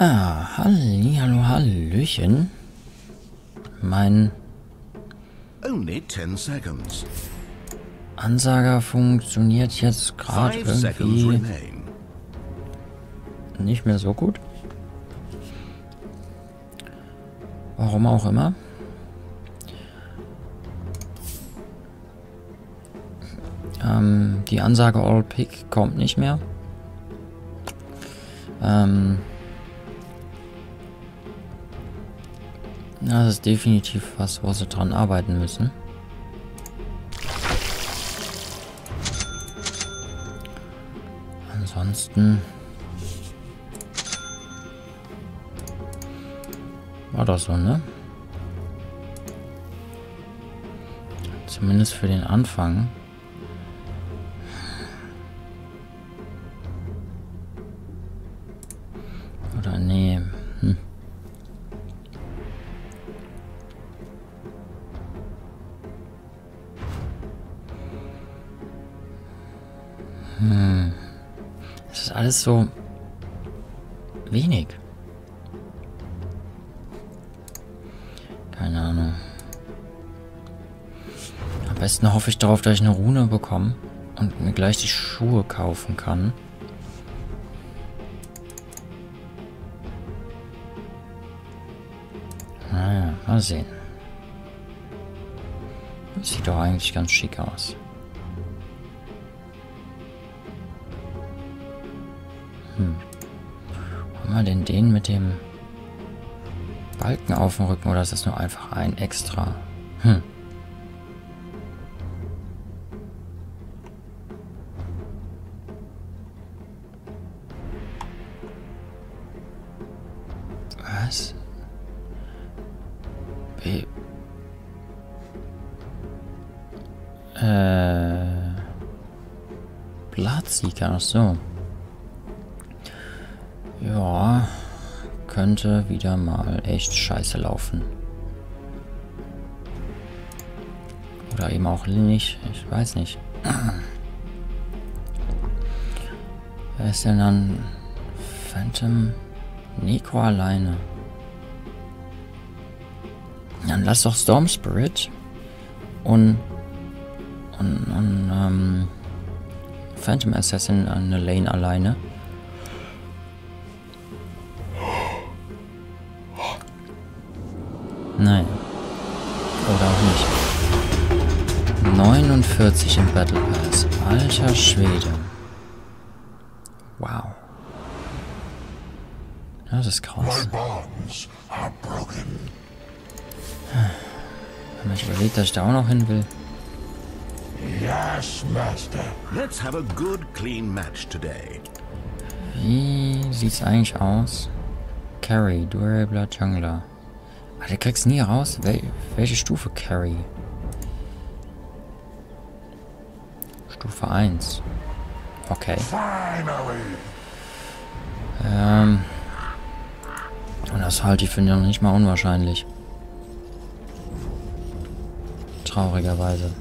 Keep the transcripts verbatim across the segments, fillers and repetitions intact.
Ah, halli, hallo, hallöchen. Mein Ansager funktioniert jetzt gerade irgendwie nicht mehr so gut. Warum auch immer. Ähm, die Ansage All Pick kommt nicht mehr. Ähm, das ist definitiv was, wo sie dran arbeiten müssen. Ansonsten war das so, ne? Zumindest für den Anfang. Oder nee. Hm. Hm. Es ist alles so wenig. Keine Ahnung. Am besten hoffe ich darauf, dass ich eine Rune bekomme und mir gleich die Schuhe kaufen kann. Naja, mal sehen. Das sieht doch eigentlich ganz schick aus. Hm. Haben wir denn den mit dem Balken auf dem Rücken, oder ist das nur einfach ein extra? Hm. Was? Be äh. Blattsieger, ach so. Ja, könnte wieder mal echt scheiße laufen. Oder eben auch nicht, ich weiß nicht. Wer ist denn dann Phantom Neko alleine? Dann lass doch Storm Spirit und, und, und ähm, Phantom Assassin an der Lane alleine. Nein. Oder auch nicht. neunundvierzig im Battle Pass. Alter Schwede. Wow. Das ist krass. Wenn ich überlege, dass ich da auch noch hin will. Yes, Master. Let's have a good clean match today. Wie sieht's eigentlich aus? Carry, durabler Jungler. Alter, du kriegst nie raus, wel welche Stufe Carry. Stufe eins. Okay. Ähm. Und das halt, ich finde, noch nicht mal unwahrscheinlich. Traurigerweise.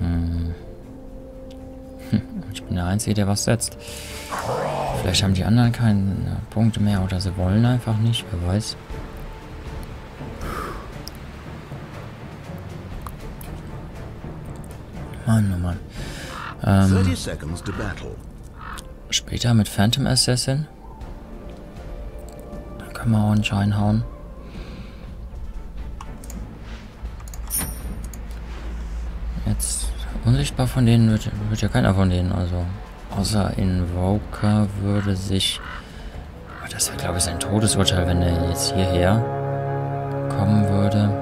Hm. Ich bin der Einzige, der was setzt. Vielleicht haben die anderen keine Punkte mehr, oder sie wollen einfach nicht, wer weiß. Mann, oh Mann. Ähm, später mit Phantom Assassin. Da können wir auch einen Schein hauen. Jetzt unsichtbar von denen wird, wird ja keiner von denen, also... Außer Invoker würde sich... Aber das wäre, glaube ich, sein Todesurteil, wenn er jetzt hierher kommen würde.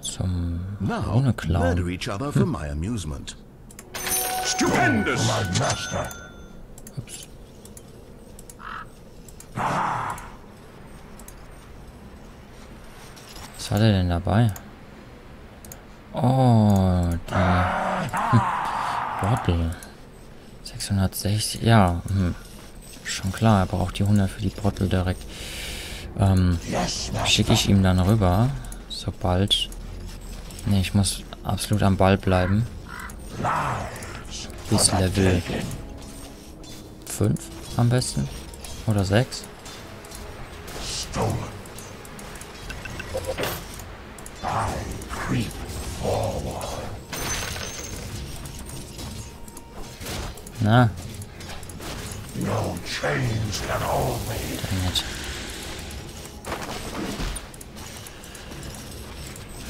Zum ohne Clown. Hm. Stupendous! Ups. Was hat er denn dabei? Oh, die... Hm. Bottle. sechshundertsechzig, ja, hm. Schon klar, er braucht die hundert für die Bottle direkt. Ähm, schicke ich ihm dann rüber, sobald... Ne, ich muss absolut am Ball bleiben. bis Level fünf am besten. Oder sechs. Na. No chains can hold me. Damit.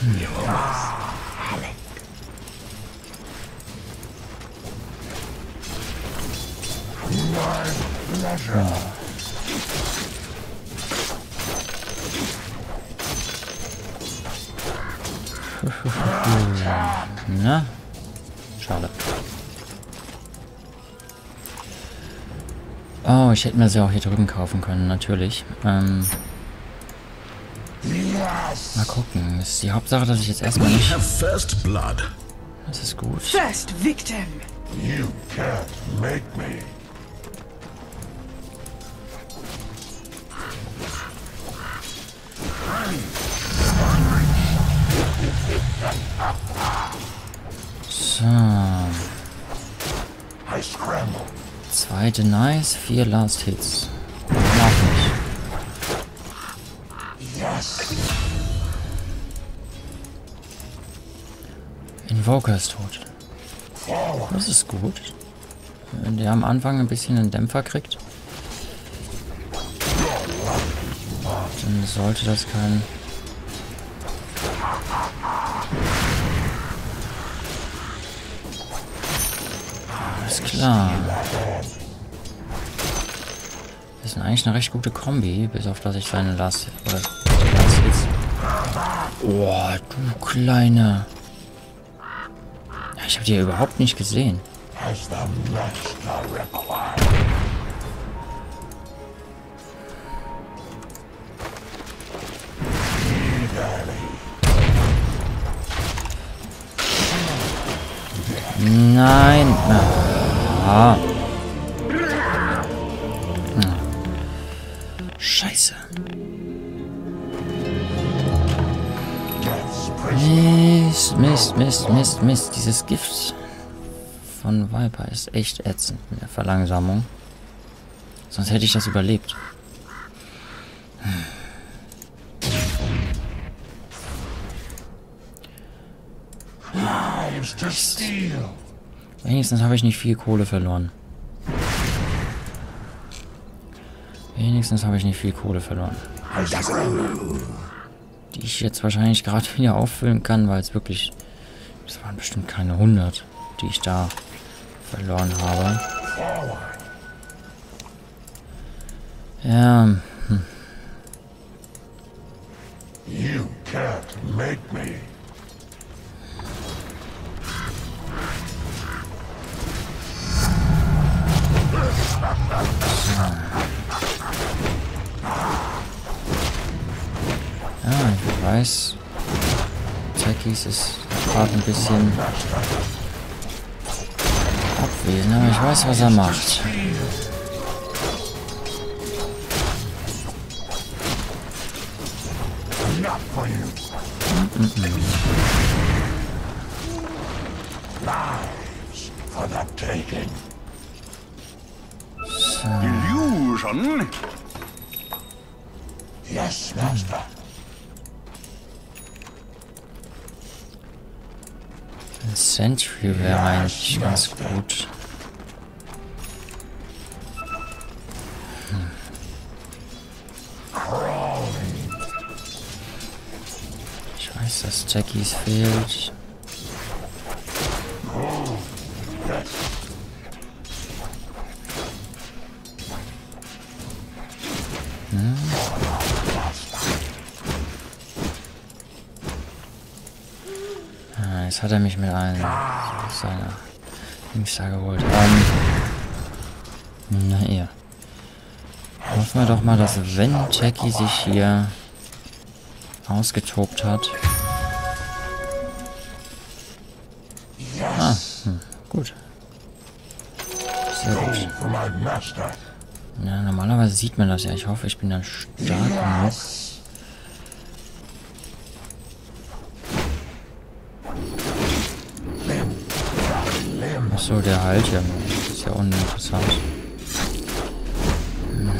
Hm. Ja. Na? Schade. Oh, ich hätte mir sie auch hier drüben kaufen können, natürlich. Ähm, mal gucken. Das ist die Hauptsache, dass ich jetzt erstmal nicht... Das ist gut. First victim. You can't make me. So. Zweite Nice, vier Last Hits. Yes. Invoker ist tot. Das ist gut. Der am Anfang ein bisschen einen Dämpfer kriegt. Dann sollte das kein... Alles klar. Das ist eigentlich eine recht gute Kombi, bis auf dass ich seine Last... Oder Last Hits. Oh, du kleine... Ich habe die ja überhaupt nicht gesehen. Nein. Ah. Scheiße. Mist, Mist, Mist, Mist, Mist. Dieses Gift von Viper ist echt ätzend mit der Verlangsamung. Sonst hätte ich das überlebt. Wenigstens habe ich nicht viel Kohle verloren. Wenigstens habe ich nicht viel Kohle verloren. Die ich jetzt wahrscheinlich gerade wieder auffüllen kann, weil es wirklich... Das waren bestimmt keine hundert, die ich da verloren habe. Ja. Hm. You can't make me. Ja, ich weiß. Techies ist gerade ein bisschen abwesend, aber ich weiß, was er macht. Illusion? Yes, Master. Ein Sentry wäre eigentlich ganz gut. Hm. Ich weiß, dass Techies fehlt. Jetzt hat er mich mit einem seiner Dings da geholt. Ähm, na ja. Hoffen wir doch mal, dass wenn Jackie sich hier ausgetobt hat. Ah, hm, gut. Sehr gut. Ja, normalerweise sieht man das ja. Ich hoffe, ich bin dann stark genug. Achso, der heilt ja noch. Das ist ja uninteressant. Hm.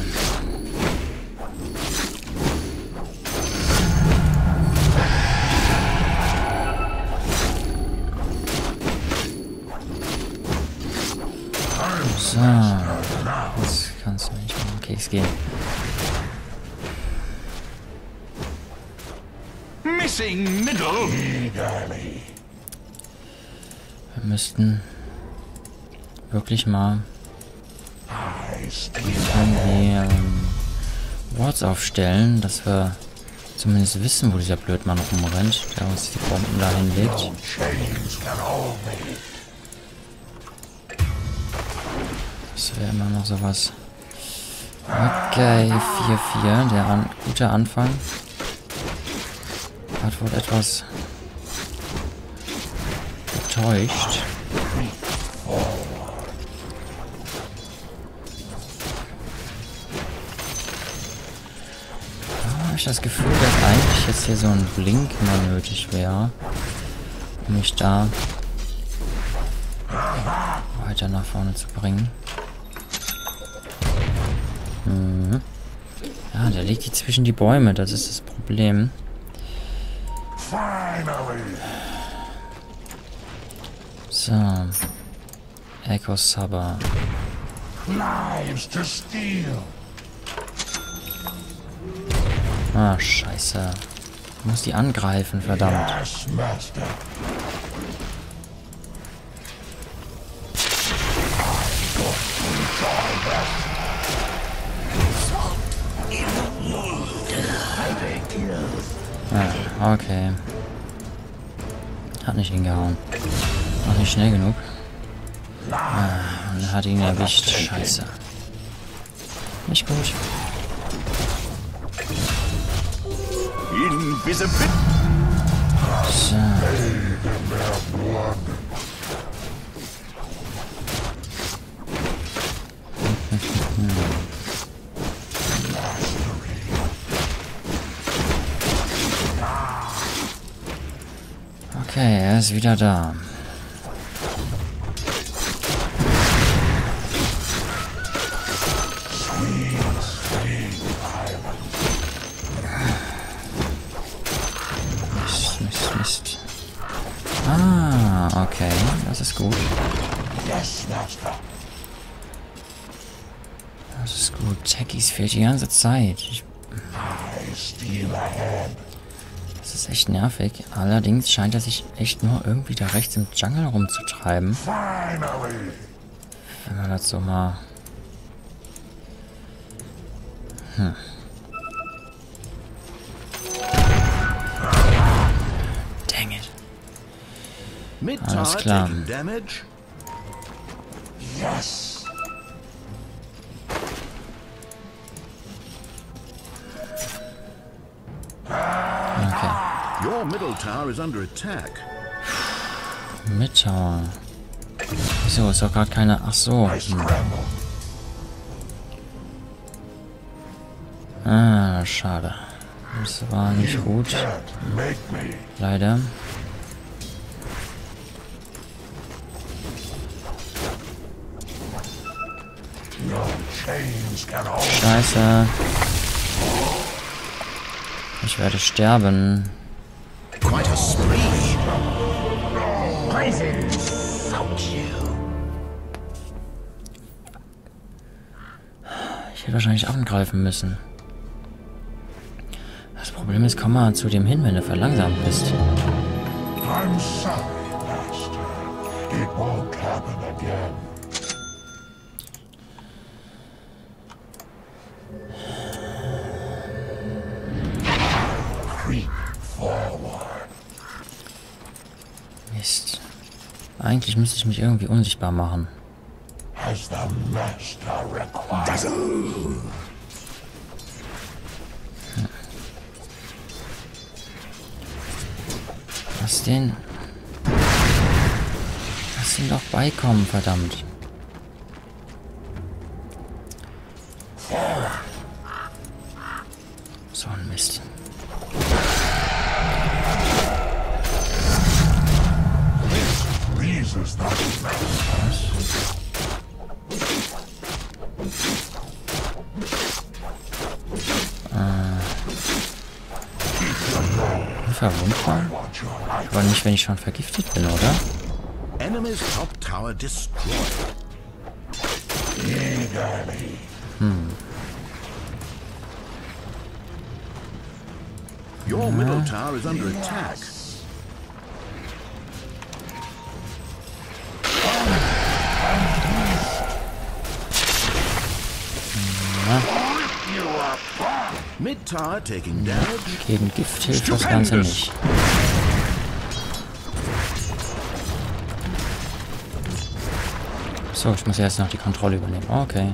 So. Jetzt kannst du nicht mehr in den Keks gehen. Missing middle. Wir müssten wirklich mal irgendwie ähm, Wards aufstellen, dass wir zumindest wissen, wo dieser Blödmann rumrennt, der uns die Bomben dahin legt. Das wäre immer noch sowas. Okay, vier vier, der an, gute Anfang. Hat wohl etwas getäuscht. Habe ich das Gefühl, dass eigentlich jetzt hier so ein Blink mehr nötig wäre, um mich da weiter nach vorne zu bringen. Mhm. Ja, der legt die zwischen die Bäume, das ist das Problem. So. Echo Saber. Ah, scheiße. Ich muss die angreifen, verdammt. Ah, okay. Hat nicht hingehauen. Noch nicht schnell genug. Ah, und hat ihn erwischt. Scheiße. Nicht gut. So. Okay, er ist wieder da. Mist, Mist, Mist. Ah, okay, das ist gut. Das ist gut. Techies fehlt die ganze Zeit. Ich Das ist echt nervig. Allerdings scheint er sich echt nur irgendwie da rechts im Jungle rumzutreiben. Wenn man das so mal... Hm. Dang it. Alles klar. Yes. Your middle tower is under attack. Middle. Wieso ist doch gerade keine? Ach so. Hm. Ah, schade. Das war nicht gut. Leider. Scheiße. Ich werde sterben. Quite a spree. Poison soak you. Ich hätte wahrscheinlich angreifen müssen. Das Problem ist, komm mal zu dem hin, wenn du verlangsamt bist. I'm sorry, Master. It won't happen again. Mist. Eigentlich müsste ich mich irgendwie unsichtbar machen. Hm. Lass den... Lass ihn doch beikommen, verdammt. So ein Mist. Ah. Verwundbar. Aber nicht, wenn ich schon vergiftet bin, oder? Hm. Your middle tower is under attack. Mid tower taking damage. Gegen Gift hilft das Ganze nicht. So, ich muss erst noch die Kontrolle übernehmen. Okay.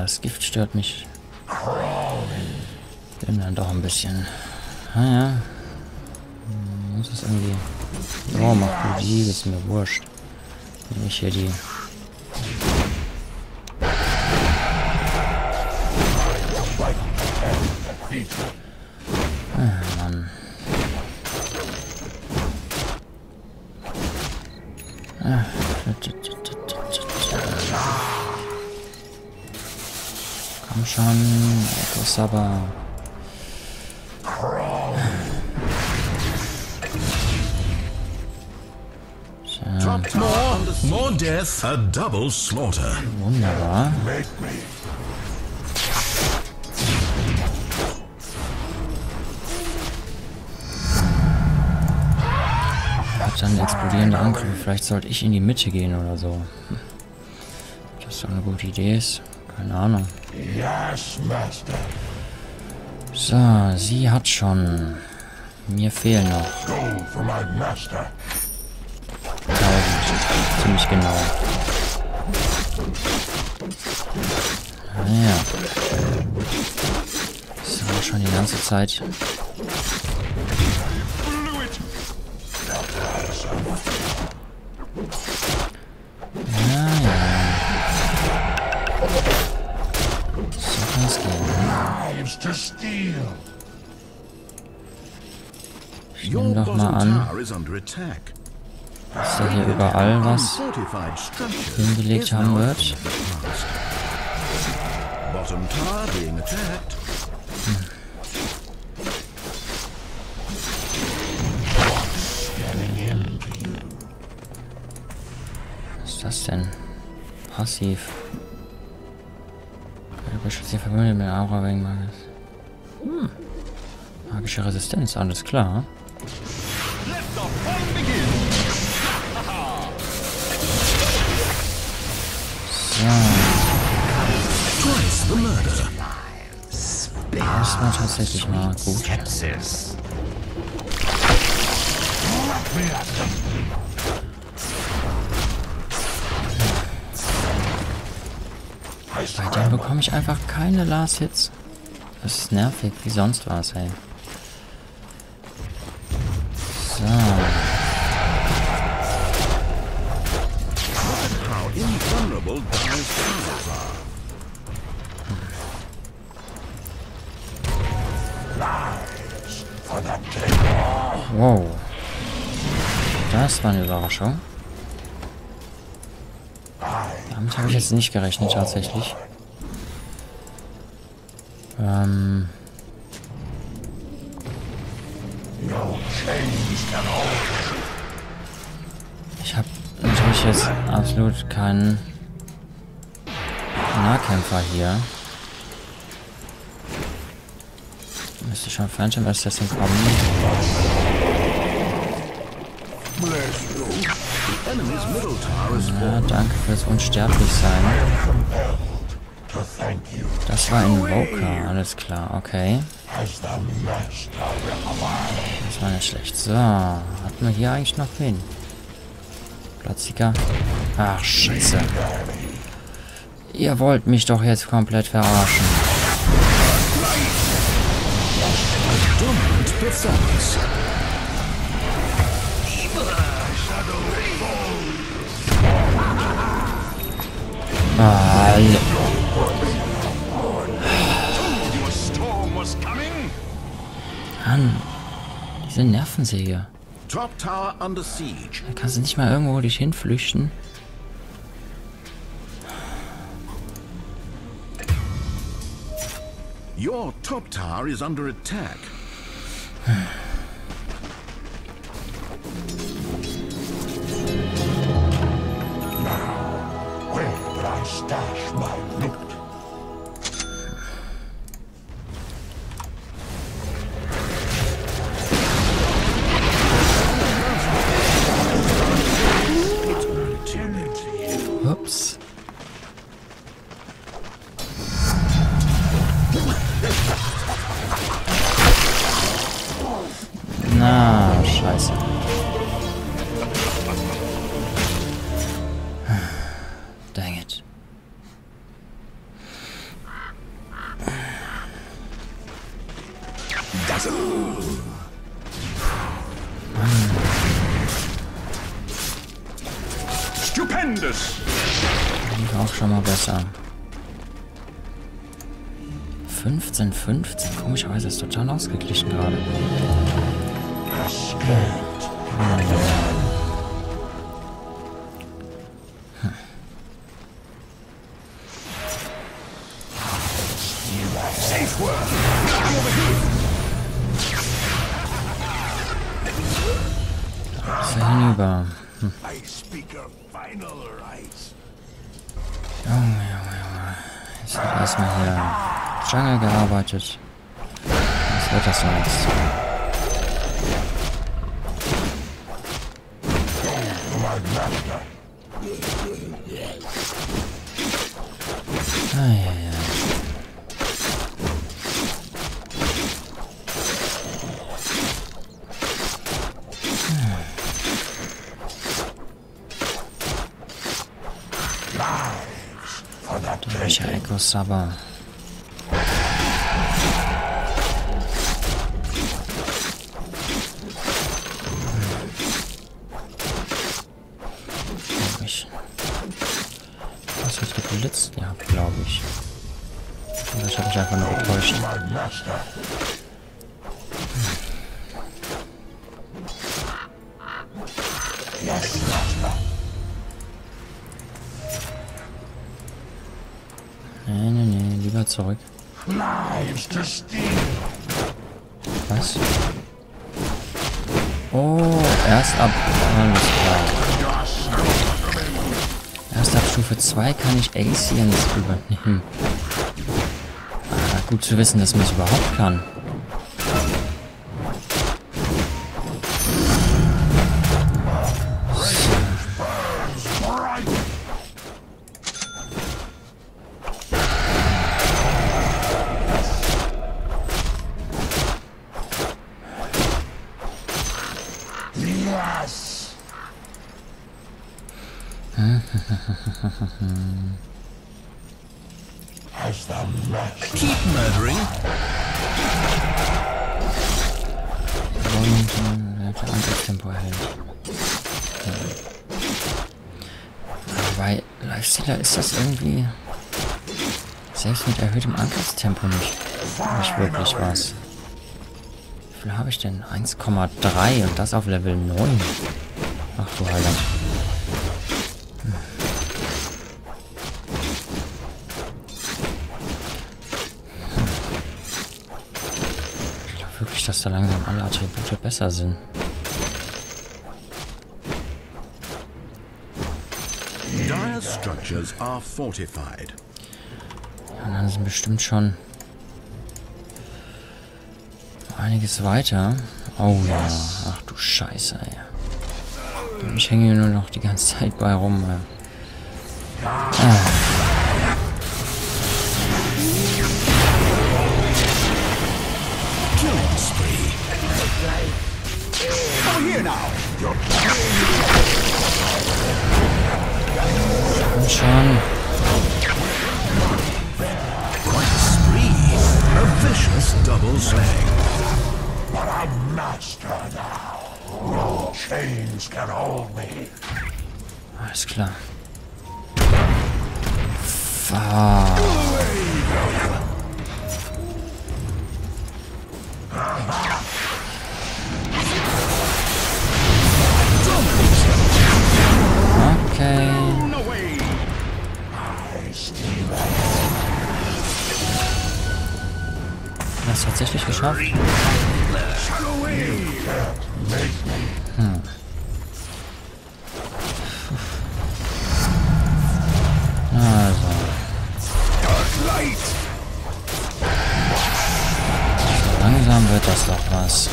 Das Gift stört mich dem dann doch ein bisschen. Naja, ah, muss es irgendwie. Oh, macht du die, ist mir wurscht. Wenn ich hier die. Ah, Mann. Ah, komm schon, Echo Saber. More death, a double slaughter. Wunderbar. Hat dann explodierende Angriffe. Vielleicht sollte ich in die Mitte gehen oder so. Das ist doch eine gute Idee ist. Keine Ahnung. So, sie hat schon. Mir fehlen noch. tausend. Ziemlich genau. Naja. So, schon die ganze Zeit. Ich nehme doch mal an, dass da hier überall was hingelegt haben wird. Hm. Was ist das denn? Passiv. Beschützt die Verbündeten mit Aura wegen Mages. Hm. Magische Resistenz, alles klar. So. Das war tatsächlich mal gut. Bei denen bekomme ich einfach keine Last-Hits. Das ist nervig, wie sonst was, ey. So. Hm. Wow. Das war eine Überraschung. Damit habe ich jetzt nicht gerechnet, tatsächlich. Ähm. Ich habe natürlich jetzt absolut keinen Nahkämpfer hier. Müsste schon Phantom Assassin kommen. Ja, danke fürs Unsterblichsein. Das war ein Invoker, alles klar, okay. Das war nicht schlecht. So, hat man hier eigentlich noch wen? Platziger. Ach, Scheiße. Ihr wollt mich doch jetzt komplett verarschen. Mann. Mann. Diese Nervensäge. Da kannst du nicht mal irgendwo dich hinflüchten. Your top tower is under attack. Ups. Na, scheiße. Dang it. Das. Stupendous. Auch schon mal besser. fünfzehn, fünfzehn. Komischerweise ist total ausgeglichen gerade. Das geht. Hm. Safe word. Ist ja hinüber. Hm. Oh, Junge, Junge. Jetzt wird erstmal hier im Jungle gearbeitet. Was wird das denn jetzt? Ah, ja, ja. Welcher Echo Saber? Was wird geblitzt? Ja, glaube ich. Oder ich habe mich einfach nur getäuscht. Nee, nee, nee, lieber zurück. Was? Oh, erst ab. Alles klar. Erst ab Stufe zwei kann ich Ancients übernehmen. Ah, gut zu wissen, dass man es überhaupt kann. Keep murdering. Und der Angriffstempo erhält. Wobei, Lifestealer ist das irgendwie. Selbst mit erhöhtem Angriffstempo nicht. Nicht wirklich was. Wie viel habe ich denn? eins Komma drei und das auf Level neun. Ach du Heiland. Wirklich, dass da langsam alle Attribute besser sind. Dire structures are fortified. Ja, dann sind bestimmt schon einiges weiter. Oh ja, ach du Scheiße, ey. Ich hänge hier nur noch die ganze Zeit bei rum, ey. Ah. Komm schon. Alles klar. Ah. Okay. Das tatsächlich geschafft. Hm. Langsam wird das doch was.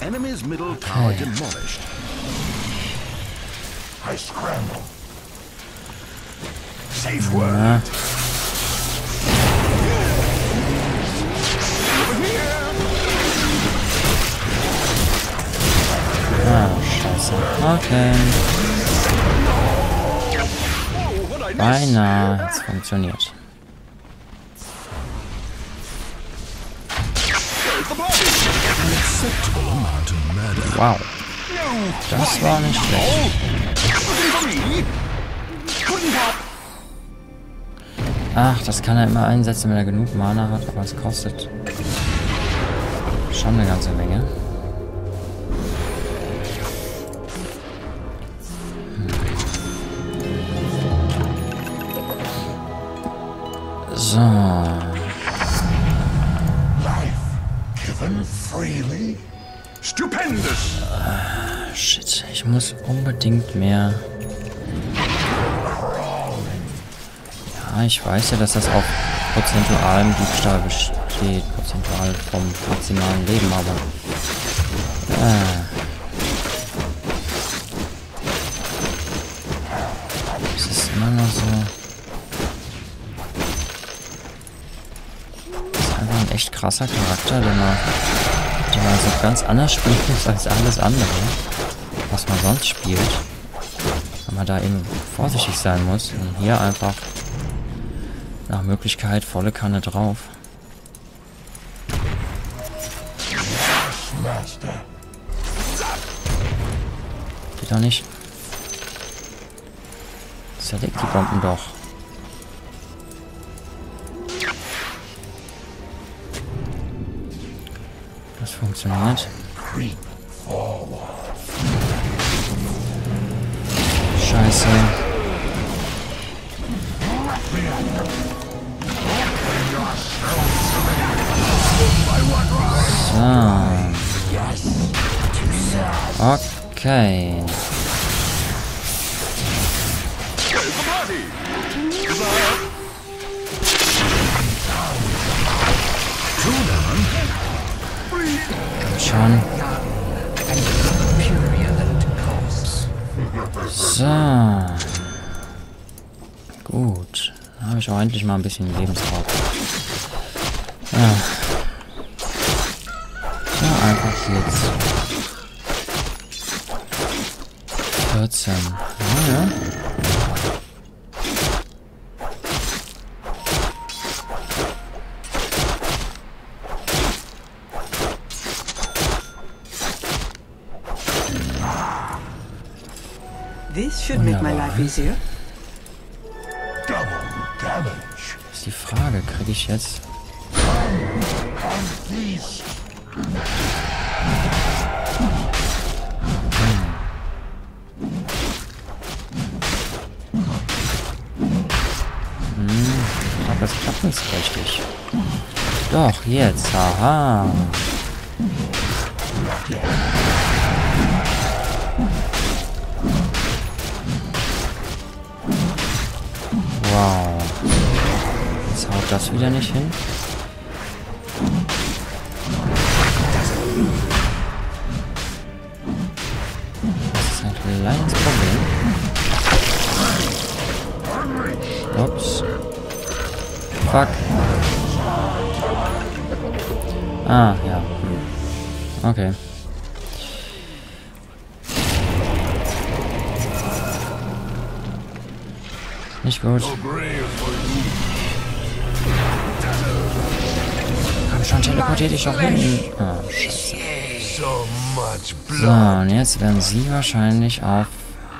Enemies middle tower demolished. I scramble. Safe word. Ah, scheiße. Okay. Beinahe, es funktioniert. Wow. Das war nicht schlecht. Ach, das kann er immer einsetzen, wenn er genug Mana hat, aber es kostet schon eine ganze Menge. So. Life given freely. Stupendous. Ah, shit, ich muss unbedingt mehr. Ja, ich weiß ja, dass das auf prozentualem Diebstahl besteht, prozentual vom maximalen Leben, aber. Ah. Das ist immer noch so. Echt krasser Charakter, denn er so ganz anders spielt als alles andere, was man sonst spielt. Wenn man da eben vorsichtig sein muss und hier einfach nach Möglichkeit volle Kanne drauf. Geht doch nicht. Zerlegt die Bomben doch. Das funktioniert. Scheiße. So. Okay. Schon. So. Gut. Da habe ich auch endlich mal ein bisschen Lebensraum. Ja. Ja, einfach jetzt. vierzehn. Ja, ja. This should make my life easier. Ist die Frage, kriege ich jetzt? Hm, ich glaube, das klappt nicht richtig. Doch, jetzt, aha. Wow. Jetzt haut das wieder nicht hin. Das ist ein kleines Problem. Ups. Fuck. Ah, ja. Okay. Nicht gut. Komm schon, teleportier dich doch hin. Ah, scheiße. So, und jetzt werden sie wahrscheinlich auf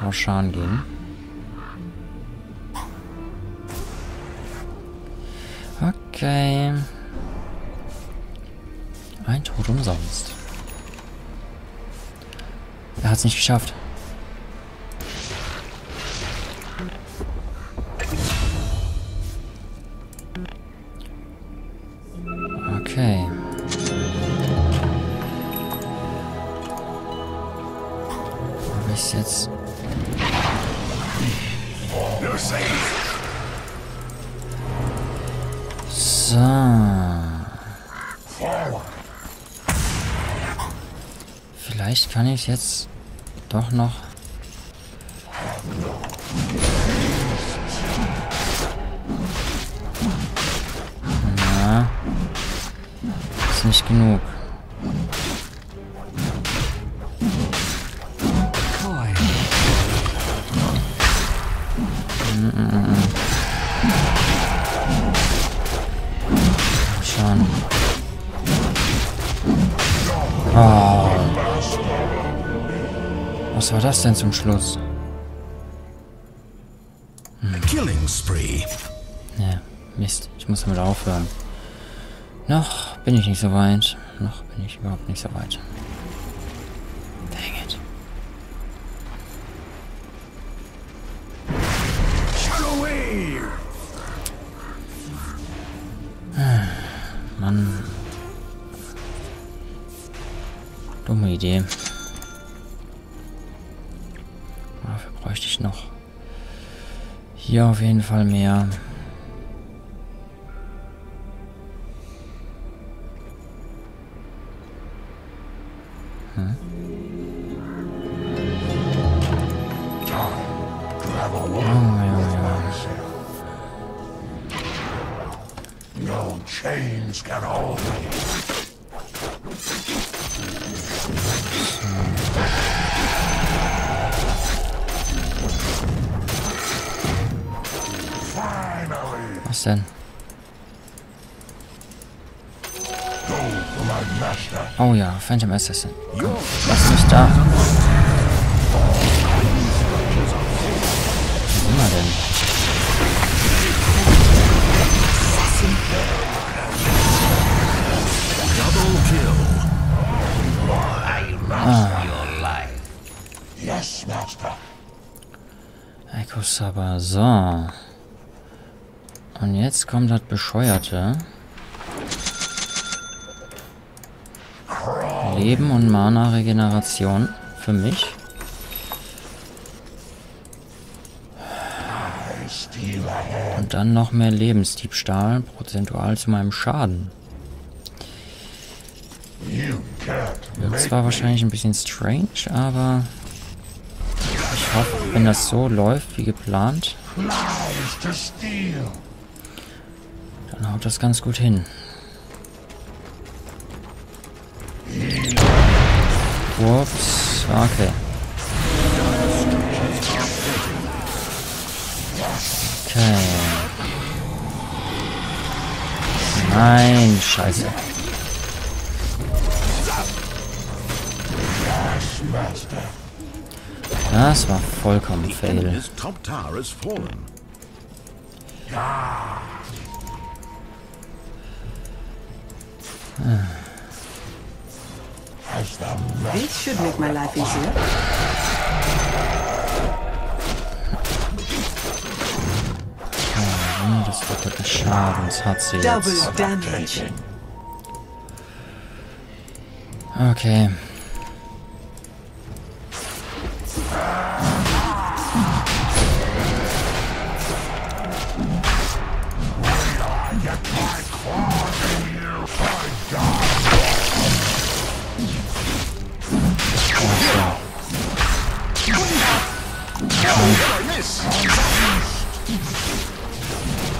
Roshan gehen. Okay. Ein Tod umsonst. Er hat es nicht geschafft. Okay. Ob ich es jetzt... So. Vielleicht kann ich jetzt doch noch... Na. Ist nicht genug. Was war das denn zum Schluss? Hm. Killing Spree. Ja, Mist. Ich muss damit aufhören. Noch bin ich nicht so weit. Noch bin ich überhaupt nicht so weit. Dang it. Hm. Mann. Dumme Idee. Dafür bräuchte ich noch hier auf jeden Fall mehr. Hm. Oh, ja, ja. Was denn? Oh ja, Phantom Assassin. Komm, lass mich da. Wo sind wir denn? Ah. Echo Saber, so. Und jetzt kommt das Bescheuerte. Leben und Mana-Regeneration für mich. Und dann noch mehr Lebensdiebstahl prozentual zu meinem Schaden. Wird zwar wahrscheinlich ein bisschen strange, aber ich hoffe, wenn das so läuft wie geplant, dann haut das ganz gut hin. Ups, okay. Okay. Nein, scheiße. Das war vollkommen fail. This should make my life easier. Oh, das wird der Schaden, das hat sie jetzt. Okay.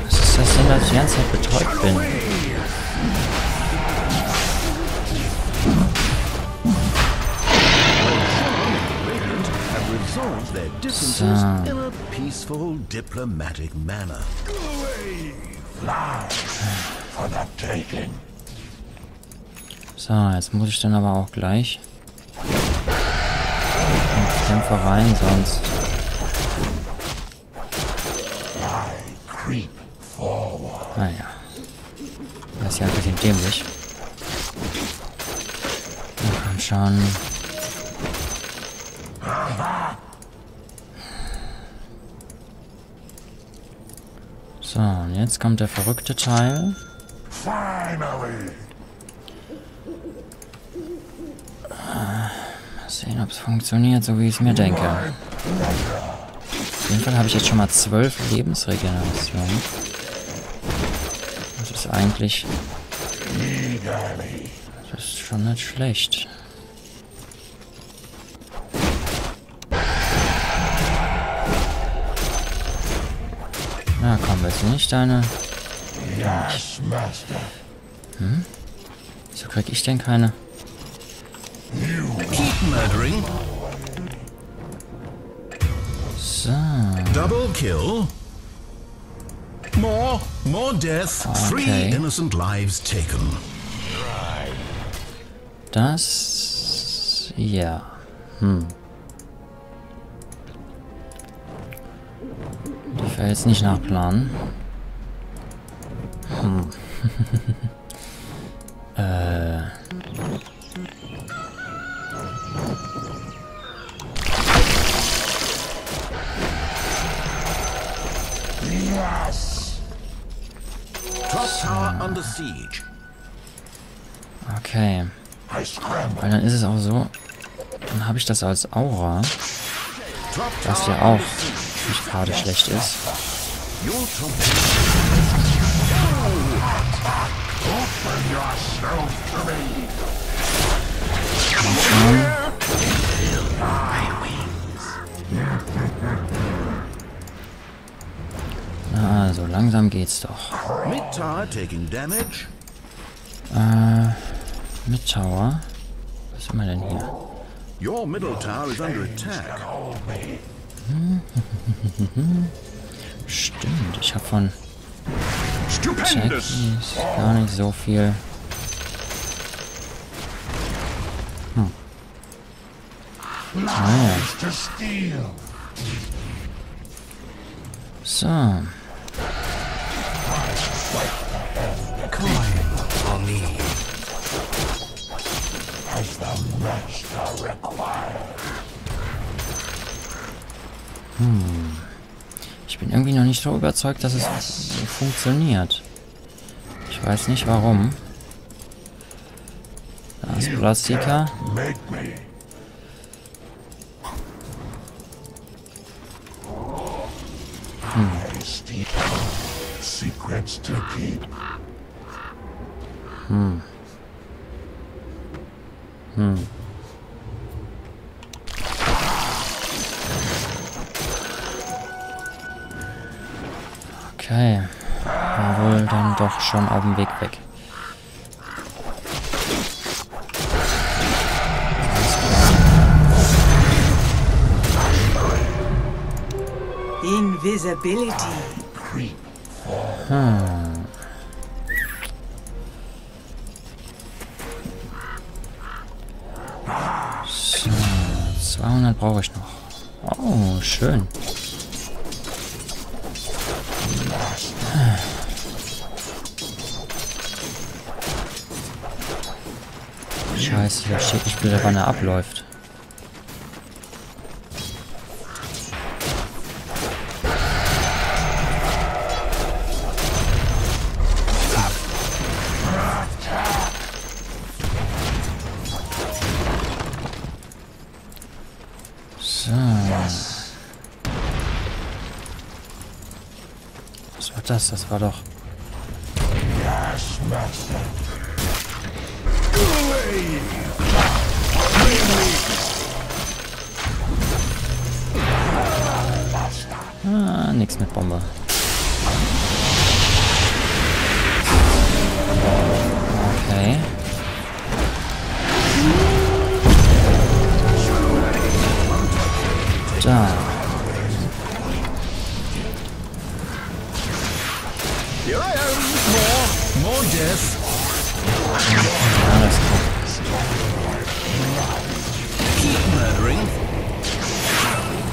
Was ist das denn, dass ich die ganze Zeit betäubt bin? So. So, jetzt muss ich dann aber auch gleich... Kämpfer rein, sonst. Naja. Das ist ja ein bisschen dämlich. Na komm schon. So, und jetzt kommt der verrückte Teil. Mal sehen, ob es funktioniert, so wie ich es mir denke. Auf jeden Fall habe ich jetzt schon mal zwölf Lebensregenerationen. Das ist eigentlich... Das ist schon nicht schlecht. Na komm, willst du nicht deine... Hm? Wieso krieg ich denn keine? So. Double kill. More, more death. Three innocent lives taken. Das, ja. Hm. Ich werde jetzt nicht nachplanen. Hm. äh. So. Okay. Weil dann ist es auch so, dann habe ich das als Aura, was ja auch nicht gerade schlecht ist. Also, langsam geht's doch. Äh, mit Tower? Was haben wir denn hier? Your middle tower is under attack. Stimmt, ich habe von Techies gar nicht so viel. Hm. Naja. So. Hm. Ich bin irgendwie noch nicht so überzeugt, dass es funktioniert. Ich weiß nicht warum. Da ist Plastika. Hm. Hm. Hm. Okay. War wohl dann doch schon auf dem Weg weg. Invisibility. Hm. zweihundert brauche ich noch. Oh, schön. Scheiße, hier steht nicht wieder, wann er abläuft. Das, das war doch. Ah, nix mit Bombe. Okay. Da.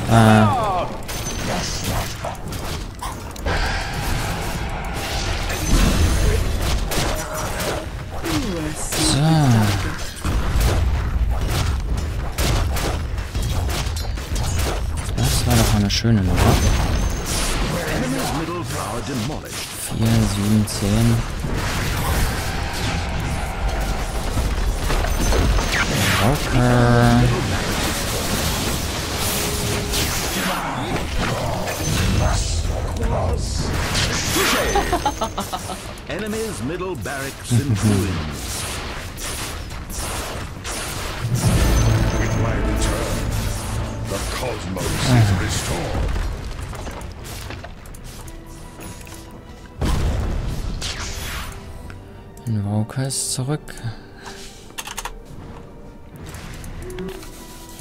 Uh, so. Das war doch eine schöne Nummer. vier, sieben, zehn. Okay. Enemies middle barracks in ruins. With my return, the cosmos is restored. Invoker ist zurück.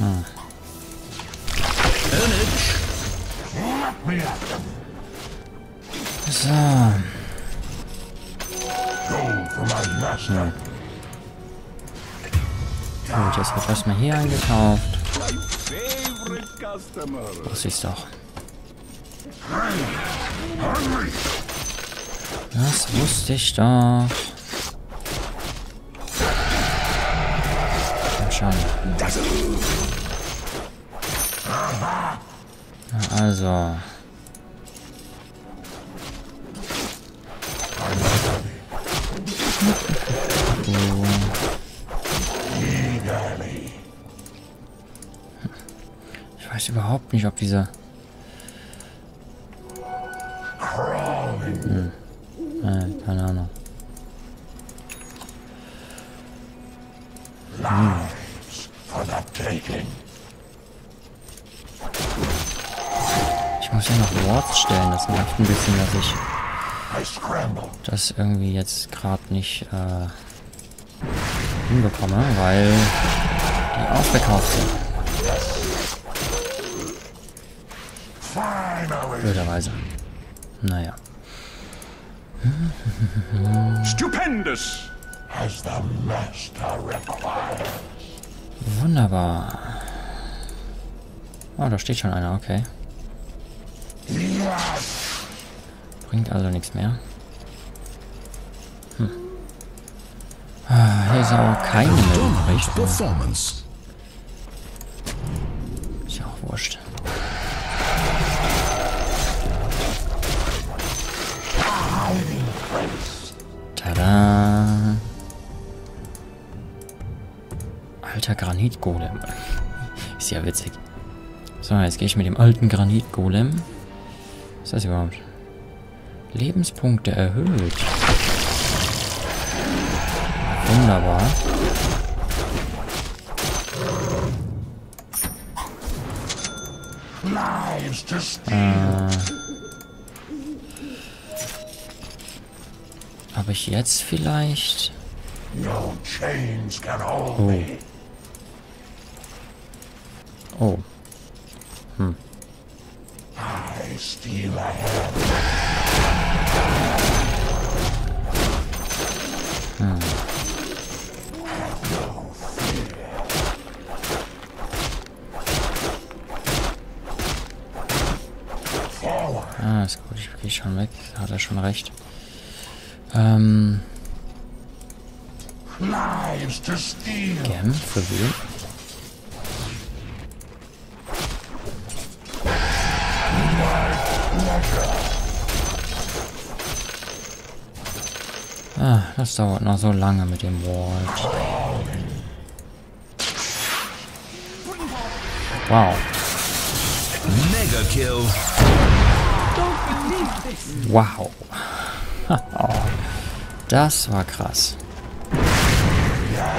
Ah. So. Hm. Gut, jetzt wird erstmal hier eingekauft. Das ist doch. Das wusste ich doch. Komm schon. Also. Ich weiß überhaupt nicht, ob dieser... Hm. Nein, keine Ahnung. Hm. Ich muss ja noch Wards stellen, das nervt ein bisschen, dass ich... das irgendwie jetzt gerade nicht äh, hinbekomme, weil die ausverkauft sind. Blöderweise. Naja. Stupendous! Wunderbar. Oh, da steht schon einer, okay. Bringt also nichts mehr. Hm. Ah, hier ist aber kein Möglichkeit. Ist ja auch wurscht. Tada! Alter Granitgolem. Ist ja witzig. So, jetzt gehe ich mit dem alten Granitgolem. Was ist das überhaupt? Lebenspunkte erhöht. Wunderbar. Äh, habe ich jetzt vielleicht... Oh. Oh. Hm. Hm. Ah, ist gut, ich gehe schon weg. Hat er schon recht. Ähm. Gern, für wen? Ah, das dauert noch so lange mit dem Ward. Wow. Mega Kill. Wow. Das war krass. Ja.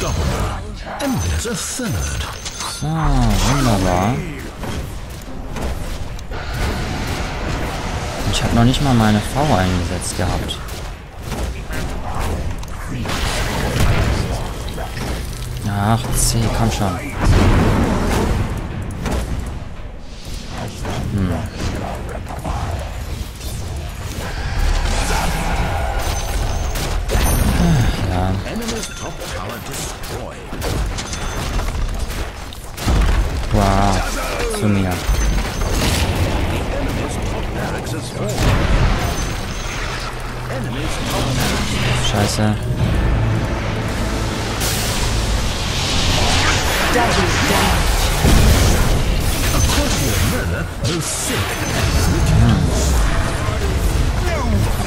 So. Hm. So, wunderbar. Ich habe noch nicht mal meine V eingesetzt gehabt. Ach, C, komm schon. Hm. Ach, ja. Wow, zu mir. Scheiße. Hm.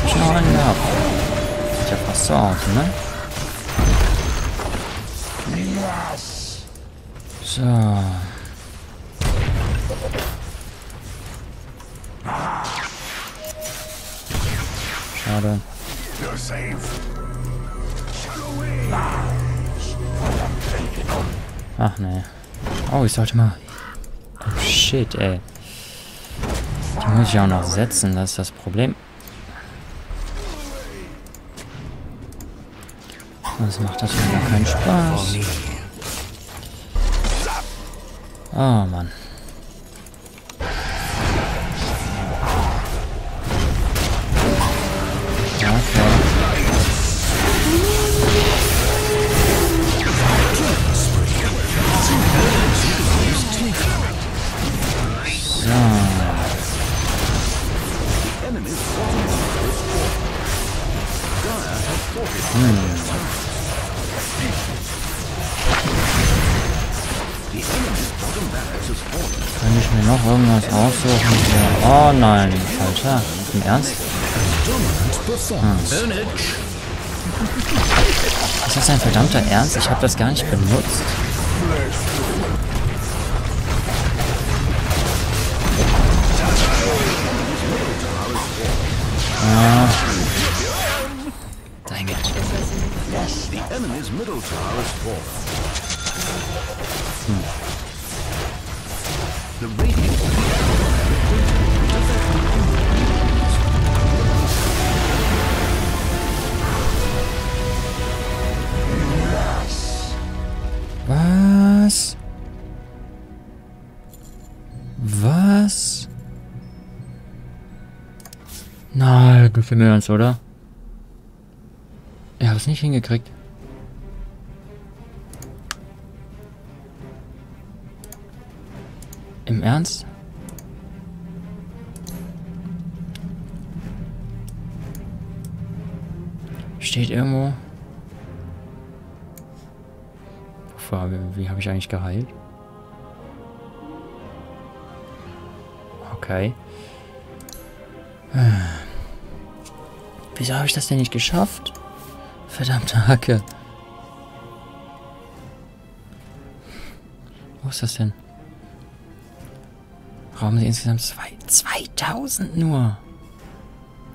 Schon einen gehabt. Sieht ja fast so aus, ne? So. Schade. Ach ne. Oh, ich sollte mal... Oh, shit, ey. Die muss ich auch noch setzen, das ist das Problem. Das macht das mir gar keinen Spaß. Oh, Mann. Kann ich mir noch irgendwas aussuchen? Oh nein, Alter. Im Ernst? Hm. Ist das ein verdammter Ernst? Ich habe das gar nicht benutzt. Ah. Dang it. Hm. Was? Was? Na, gefällt uns, oder? Ich hab's nicht hingekriegt. Im Ernst? Steht irgendwo... Wie habe ich eigentlich geheilt? Okay. Wieso habe ich das denn nicht geschafft? Verdammte Hacke. Wo ist das denn? Brauchen sie insgesamt zwei, zweitausend nur.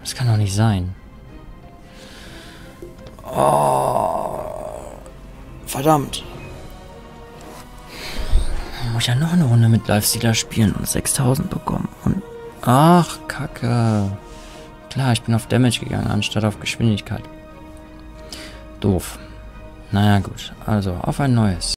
Das kann doch nicht sein. Oh, verdammt. Ich muss ja noch eine Runde mit Lifestealer spielen und sechstausend bekommen. Und ach, Kacke. Klar, ich bin auf Damage gegangen, anstatt auf Geschwindigkeit. Doof. Naja, gut. Also, auf ein neues.